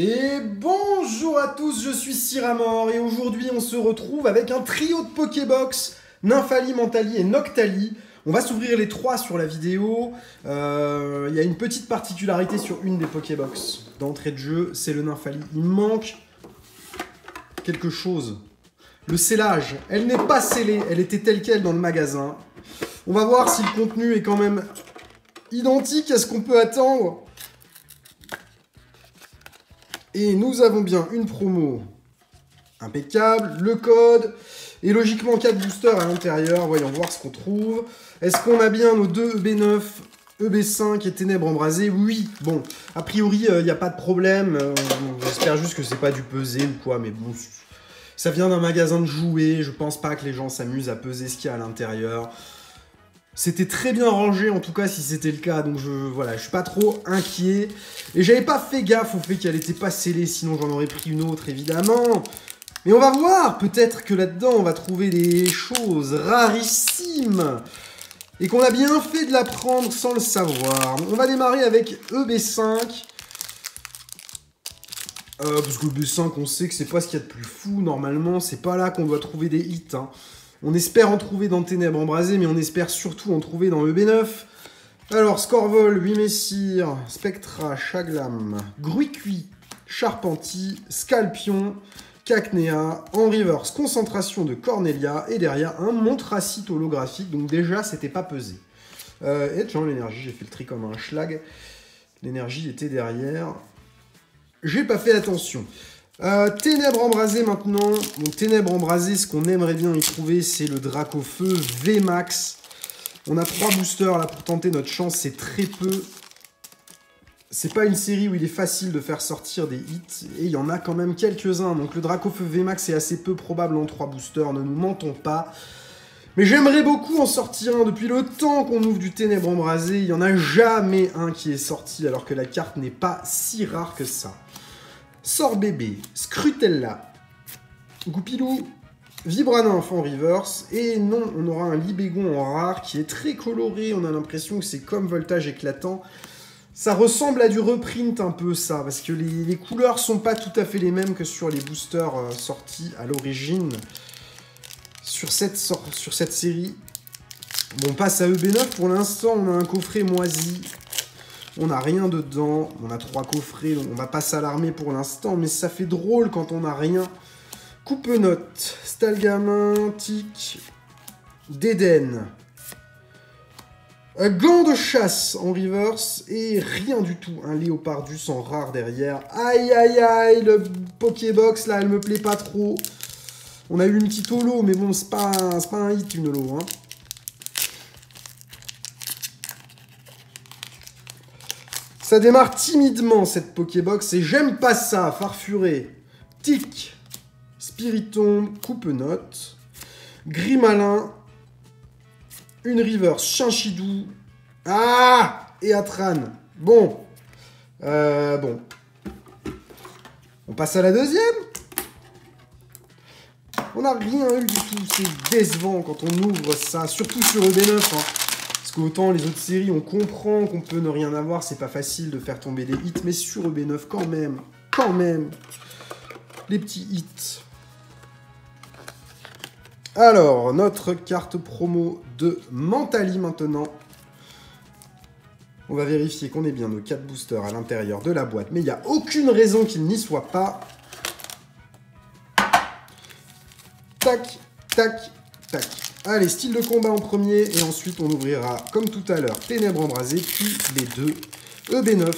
Et bonjour à tous, je suis Siramor et aujourd'hui on se retrouve avec un trio de Pokébox, Nymphalie, Mentali et Noctalie. On va s'ouvrir les trois sur la vidéo. Il y a une petite particularité sur une des Pokébox d'entrée de jeu, c'est le Nymphalie. Il manque quelque chose. Le scellage, elle n'est pas scellée, elle était telle qu'elle dans le magasin. On va voir si le contenu est quand même identique à ce qu'on peut attendre. Et nous avons bien une promo impeccable, le code, et logiquement 4 boosters à l'intérieur. Voyons voir ce qu'on trouve. Est-ce qu'on a bien nos deux EB9, EB5 et Ténèbres embrasées? Oui, bon, a priori, il n'y a pas de problème. J'espère juste que c'est pas du pesé ou quoi, mais bon... Ça vient d'un magasin de jouets, je pense pas que les gens s'amusent à peser ce qu'il y a à l'intérieur. C'était très bien rangé en tout cas si c'était le cas, donc je suis pas trop inquiet. Et j'avais pas fait gaffe au fait qu'elle était pas scellée, sinon j'en aurais pris une autre évidemment. Mais on va voir, peut-être que là-dedans on va trouver des choses rarissimes. Et qu'on a bien fait de la prendre sans le savoir. On va démarrer avec EB5. Parce que le B5, on sait que c'est pas ce qu'il y a de plus fou, normalement, c'est pas là qu'on doit trouver des hits. Hein. On espère en trouver dans Ténèbres embrasées, mais on espère surtout en trouver dans EB9. Alors, Scorvol, Huimessire, Spectra, Chaglam, Gruicui, Charpenty, Scalpion, Cacnea, en reverse, Concentration de Cornelia, et derrière un Montracite holographique, donc déjà, c'était pas pesé. Et tiens, l'énergie, j'ai fait le tri comme un schlag. L'énergie était derrière... J'ai pas fait attention. Ténèbres embrasées maintenant. Bon, Ténèbres embrasées, ce qu'on aimerait bien y trouver, c'est le Dracaufeu VMAX. On a 3 boosters là pour tenter notre chance, c'est très peu. C'est pas une série où il est facile de faire sortir des hits, et il y en a quand même quelques-uns. Donc le Dracaufeu VMAX est assez peu probable en 3 boosters, ne nous mentons pas. Mais j'aimerais beaucoup en sortir un. Depuis le temps qu'on ouvre du Ténèbres embrasées, il n'y en a jamais un qui est sorti, alors que la carte n'est pas si rare que ça. Sort bébé, scrutella, Goupilou, Vibraninf en reverse, et non, on aura un Libégon en rare qui est très coloré, on a l'impression que c'est comme voltage éclatant. Ça ressemble à du reprint un peu ça, parce que les couleurs sont pas tout à fait les mêmes que sur les boosters sortis à l'origine sur cette série. Bon, on passe à EB9, pour l'instant on a un coffret moisi. On n'a rien dedans, on a 3 coffrets, donc on va pas s'alarmer pour l'instant, mais ça fait drôle quand on n'a rien. Coupe-note, Stalgamantic, Deden, un gant de chasse en reverse, et rien du tout, un Léopardus en rare derrière. Aïe aïe aïe, le Pokébox là, elle me plaît pas trop. On a eu une petite holo, mais bon, c'est pas un hit une holo, hein. Ça démarre timidement cette Pokébox et j'aime pas ça. Farfuré, Tic, Spiritomb, Coupe-note, Grimalin, une reverse, Chinchidou, ah, et Atran. Bon, on passe à la deuxième. On n'a rien eu du tout, c'est décevant quand on ouvre ça, surtout sur EB9, hein. Parce qu'autant les autres séries, on comprend qu'on peut ne rien avoir, c'est pas facile de faire tomber des hits, mais sur EB9, quand même, les petits hits. Alors, notre carte promo de Mentali maintenant. On va vérifier qu'on ait bien nos 4 boosters à l'intérieur de la boîte, mais il n'y a aucune raison qu'il n'y soit pas. Tac, tac, tac. Allez, style de combat en premier, et ensuite on ouvrira, comme tout à l'heure, Ténèbres embrasées, puis les deux EB9.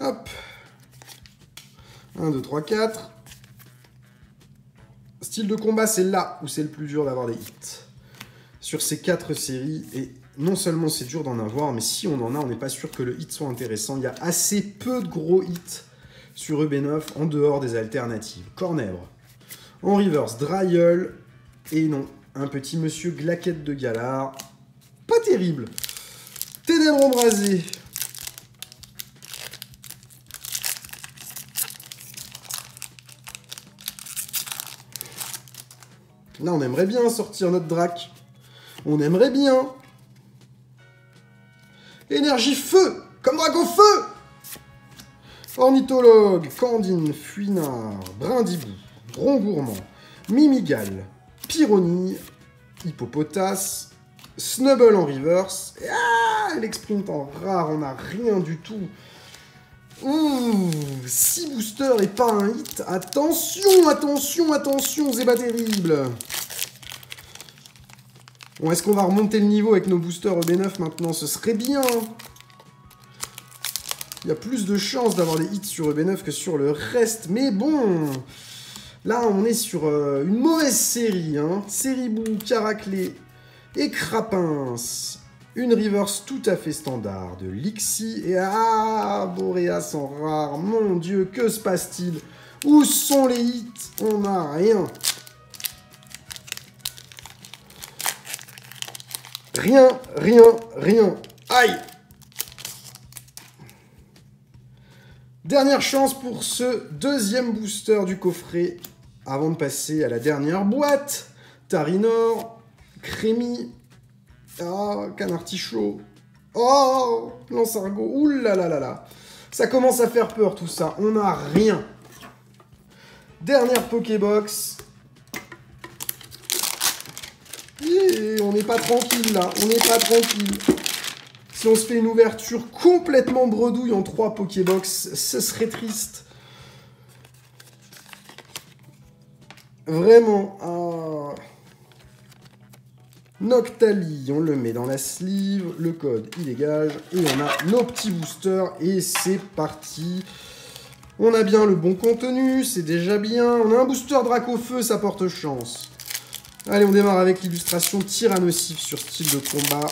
Hop. 1, 2, 3, 4. Style de combat, c'est là où c'est le plus dur d'avoir des hits. Sur ces 4 séries, et... Non seulement c'est dur d'en avoir, mais si on en a, on n'est pas sûr que le hit soit intéressant. Il y a assez peu de gros hits sur EB9 en dehors des alternatives. Cornèbre, en reverse, Dryol, et non, un petit monsieur glaquette de Galard. Pas terrible. Ténèbres embrasées. Là, on aimerait bien sortir notre drac. On aimerait bien. Énergie feu, comme Dracaufeu. Ornithologue, Candine, Fuinard, Brindibou, Rongourmand, Mimigal, Pyroni, Hippopotas, Snubble en reverse. Ah, l'exprint en rare, on n'a rien du tout. Ouh, 6 boosters et pas un hit. Attention, attention, attention, c'est pas terrible. Bon, est-ce qu'on va remonter le niveau avec nos boosters EB9 maintenant? Ce serait bien. Il y a plus de chances d'avoir des hits sur EB9 que sur le reste. Mais bon, là, on est sur une mauvaise série. Hein. Séribou, Caraclé et Crapins. Une reverse tout à fait standard de Lixi et Boreas en rare. Mon Dieu, que se passe-t-il? Où sont les hits? On n'a rien. Rien, rien, rien. Aïe! Dernière chance pour ce deuxième booster du coffret avant de passer à la dernière boîte. Tarinor, Crémy. Ah, Canartichaud. Oh, Lansargot. Ouh là là là là. Ça commence à faire peur tout ça. On n'a rien. Dernière Pokébox. Et on n'est pas tranquille là. On n'est pas tranquille. Si on se fait une ouverture complètement bredouille en 3 Pokébox, ce serait triste. Vraiment. Ah. Noctalie, on le met dans la sleeve, le code il dégage, et on a nos petits boosters, et c'est parti. On a bien le bon contenu, c'est déjà bien. On a un booster Dracaufeu, ça porte chance. Allez, on démarre avec l'illustration Tyrannosif sur style de combat.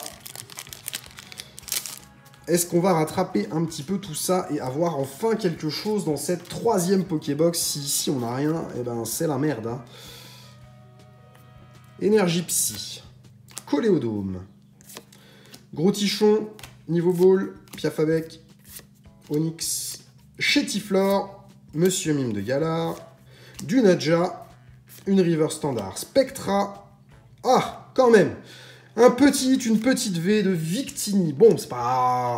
Est-ce qu'on va rattraper un petit peu tout ça et avoir enfin quelque chose dans cette troisième Pokébox? Si ici on n'a rien, eh ben c'est la merde. Hein. Énergie Psy. Coléodome, Gros Tichon, Niveau Ball, Piafabec, Onyx, Chétiflore, Monsieur Mime de Galard, Dunaja, une River Standard, Spectra, ah, quand même, un petit hit, une petite V de Victini, bon, c'est pas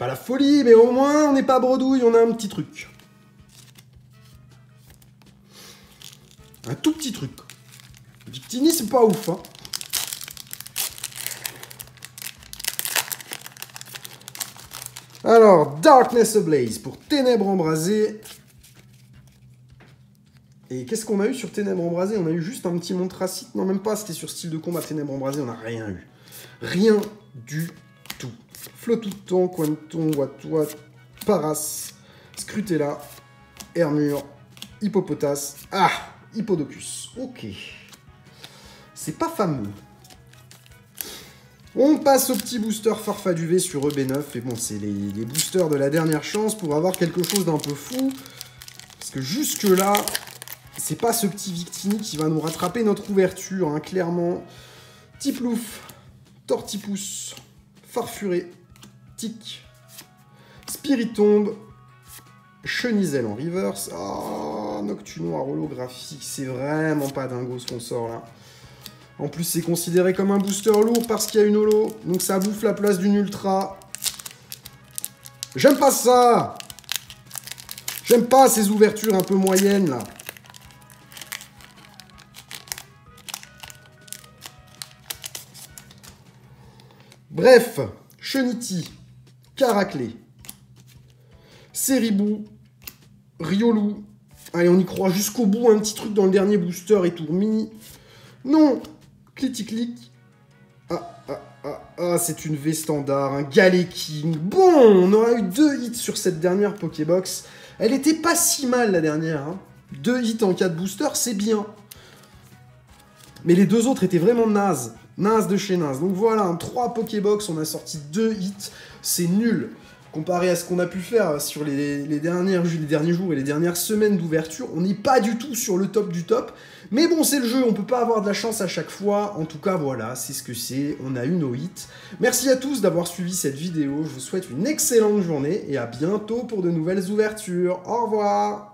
la folie, mais au moins, on n'est pas bredouille, on a un petit truc. Un tout petit truc. Victini, c'est pas ouf, hein. Alors, Darkness Ablaze pour Ténèbres embrasées. Et qu'est-ce qu'on a eu sur Ténèbres embrasées? On a eu juste un petit Montracite. Non, même pas, c'était sur style de combat. Ténèbres embrasées, on n'a rien eu. Rien du tout. Flotouton, Quanton, Watuat, Paras, Scrutella, Hermure, Hippopotas. Ah, Hippodocus. Ok. C'est pas fameux. On passe au petit booster Farfaduvé sur EB9, et bon, c'est les boosters de la dernière chance pour avoir quelque chose d'un peu fou, parce que jusque-là, c'est pas ce petit Victini qui va nous rattraper notre ouverture, hein, clairement. Tiplouf, Tortipousse, Farfuré, Tic, Spiritomb, Cheniselle en reverse, oh, Noctunoir holographique, c'est vraiment pas dingo ce qu'on sort là. En plus, c'est considéré comme un booster lourd parce qu'il y a une holo. Donc ça bouffe la place d'une ultra. J'aime pas ça. J'aime pas ces ouvertures un peu moyennes, là. Bref. Cheniti. Caraclé. Séribou. Riolou. Allez, on y croit jusqu'au bout. Un petit truc dans le dernier booster et Tourmi. Non. Clic-clic. Ah, ah, ah, ah, c'est une V standard, un Galéking. Bon, on aura eu 2 hits sur cette dernière Pokébox. Elle était pas si mal, la dernière. Hein. 2 hits en 4 boosters, c'est bien. Mais les deux autres étaient vraiment nazes. Nazes de chez nazes. Donc voilà, en 3 Pokébox, on a sorti 2 hits. C'est nul. Comparé à ce qu'on a pu faire sur les derniers jours et les dernières semaines d'ouverture, on n'est pas du tout sur le top du top. Mais bon, c'est le jeu, on peut pas avoir de la chance à chaque fois. En tout cas, voilà, c'est ce que c'est. On a eu nos hits. Merci à tous d'avoir suivi cette vidéo. Je vous souhaite une excellente journée et à bientôt pour de nouvelles ouvertures. Au revoir!